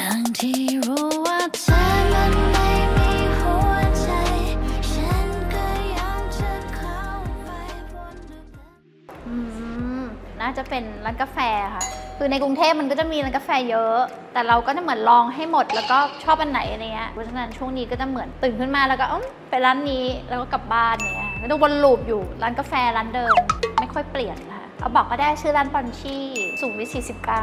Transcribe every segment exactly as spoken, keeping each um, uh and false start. ทั้งที่รู้ว่าเธอมันไม่มีหัวใจฉันก็ยอมจะเข้าไปบนอืมน่าจะเป็นร้านกาแฟค่ะคือในกรุงเทพมันก็จะมีร้านกาแฟเยอะแต่เราก็จะเหมือนลองให้หมดแล้วก็ชอบอันไหนอะไรเงี้ยเพราะฉะนั้นช่วงนี้ก็จะเหมือนตื่นขึ้นมาแล้วก็ไปร้านนี้แล้วก็กลับบ้านเนี่ยก็ดูวนลูปอยู่ร้านกาแฟร้านเดิมไม่ค่อยเปลี่ยนค่ะเอาบอกก็ได้ชื่อร้านปอนชี่สุขุมวิท สี่สิบเก้า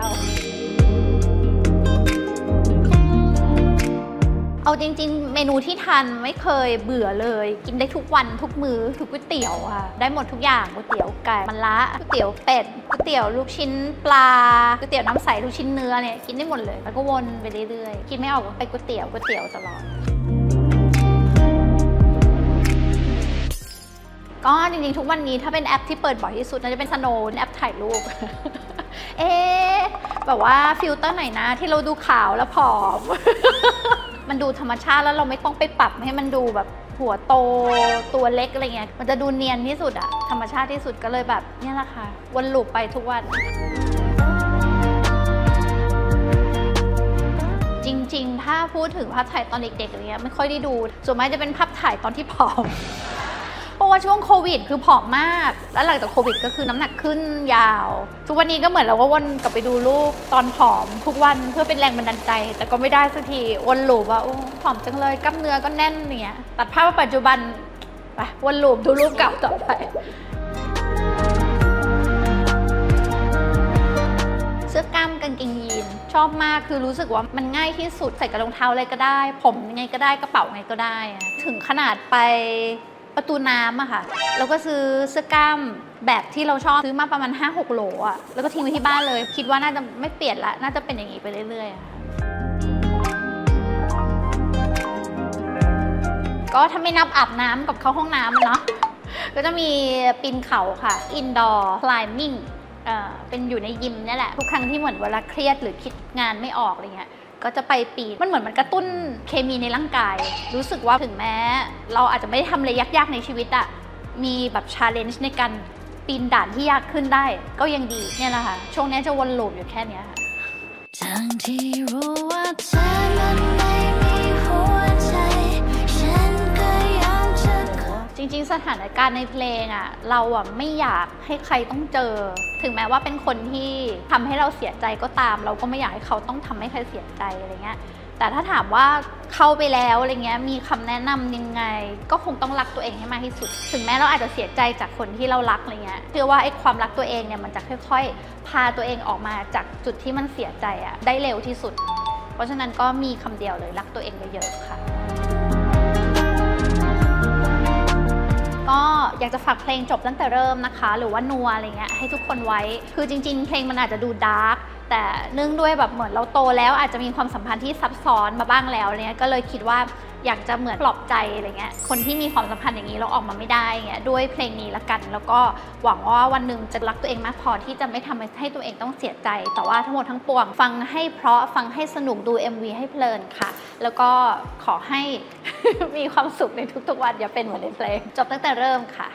เอาจริงๆเมนูที่ทานไม่เคยเบื่อเลยกินได้ทุกวันทุกมื้อทุกก๋วยเตี๋ยวค่ะได้หมดทุกอย่างก๋วยเตี๋ยวไก่มันละก๋วยเตี๋ยวเป็ดก๋วยเตี๋ยวลูกชิ้นปลาก๋วยเตี๋ยวน้ำใสลูกชิ้นเนื้อเนี่ยกินได้หมดเลยแล้วก็วนไปเรื่อยๆกินไม่ออกก็ไปก๋วยเตี๋ยวก๋วยเตี๋ยวตลอดก็จริงๆทุกวันนี้ถ้าเป็นแอปที่เปิดบ่อยที่สุดน่าจะเป็น Snow แอปถ่ายรูปเอ๊ะแบบว่าฟิลเตอร์ไหนนะที่เราดูขาวแล้วผอมมันดูธรรมชาติแล้วเราไม่ต้องไปปรับให้มันดูแบบหัวโตตัวเล็กอะไรเงี้ยมันจะดูเนียนที่สุดอะธรรมชาติที่สุดก็เลยแบบนี่แหละค่ะวนลูปไปทุกวันจริงๆถ้าพูดถึงภาพถ่ายตอนเด็กๆอะไรเงี้ยไม่ค่อยได้ดูส่วนมากจะเป็นภาพถ่ายตอนที่ผอมเพราะว่าช่วงโควิดคือผอมมากแล้วหลังจากโควิดก็คือน้ำหนักขึ้นยาวทุกวันนี้ก็เหมือนเราก็วนกลับไปดูรูปตอนผอมทุกวันเพื่อเป็นแรงบันดาลใจแต่ก็ไม่ได้สักทีวนลูปว่าโอ้ผอมจังเลยกล้ามเนื้อก็แน่นเนี่ยตัดภาพปัจจุบันไปวนลูปดูรูปเก่าต่อไปเสื้อกล้ามกางเกงยีนชอบมากคือรู้สึกว่ามันง่ายที่สุดใส่กระรองเท้าอะไรก็ได้ผมยังไงก็ได้กระเป๋าไงก็ได้ถึงขนาดไปประตูน้ำอะค่ะแล้วก็ซื้อเสื้อกล้ามแบบที่เราชอบซื้อมาประมาณ ห้าหก โหลอะแล้วก็ทิ้งไว้ที่บ้านเลยคิดว่าน่าจะไม่เปลี่ยนละน่าจะเป็นอย่างนี้ไปเรื่อยๆก็ถ้าไม่นับอาบน้ำกับเข้าห้องน้ำเนาะก็จะมีปีนเขาค่ะ indoor climbing เอ่อเป็นอยู่ในยิมนี่แหละทุกครั้งที่เหมือนเวลาเครียดหรือคิดงานไม่ออกอะไรเงี้ยก็จะไปปีนมันเหมือนมันกระตุ้นเคมีในร่างกายรู้สึกว่าถึงแม้เราอาจจะไม่ได้ทำอะไรยากๆในชีวิตอะมีแบบชาเลนจ์ในการปีนด่านที่ยากขึ้นได้ก็ยังดีเนี่ยแหละค่ะช่วงนี้จะวนลูปอยู่แค่นี้ค่ะทั้งที่รู้ว่าเธอมันไม่มีหัวใจฉันก็ยอมจะจริงๆสถานการณ์ในเพลงอะเราอะไม่อยากให้ใครต้องเจอถึงแม้ว่าเป็นคนที่ทำให้เราเสียใจก็ตามเราก็ไม่อยากให้เขาต้องทำให้ใครเสียใจอะไรเงี้ยแต่ถ้าถามว่าเข้าไปแล้วอะไรเงี้ยมีคำแนะนำยังไงก็คงต้องรักตัวเองให้มากที่สุดถึงแม้เราอาจจะเสียใจจากคนที่เรารักอะไรเงี้ยเชื่อว่าไอ้ความรักตัวเองเนี่ยมันจะค่อยๆพาตัวเองออกมาจากจุดที่มันเสียใจอะได้เร็วที่สุดเพราะฉะนั้นก็มีคำเดียวเลยรักตัวเองเยอะๆค่ะก็อยากจะฝากเพลงจบตั้งแต่เริ่มนะคะหรือว่านัวอะไรเงี้ยให้ทุกคนไว้คือจริงๆเพลงมันอาจจะดูดาร์กแต่เนื่องด้วยแบบเหมือนเราโตแล้วอาจจะมีความสัมพันธ์ที่ซับซ้อนมาบ้างแล้วเนี้ยก็เลยคิดว่าอยากจะเหมือนปลอบใจอะไรเงี้ยคนที่มีความสัมพันธ์อย่างนี้เราออกมาไม่ได้เงี้ยด้วยเพลงนี้ละกันแล้วก็หวังว่าวันหนึ่งจะรักตัวเองมากพอที่จะไม่ทำให้ตัวเองต้องเสียใจแต่ว่าทั้งหมดทั้งปวงฟังให้เพราะฟังให้สนุกดู เอ็ม วี ให้เพลินค่ะแล้วก็ขอให้ มีความสุขในทุกๆวันอย่าเป็นเหมือนในเพลงจบตั้งแต่เริ่มค่ะ